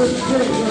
Good.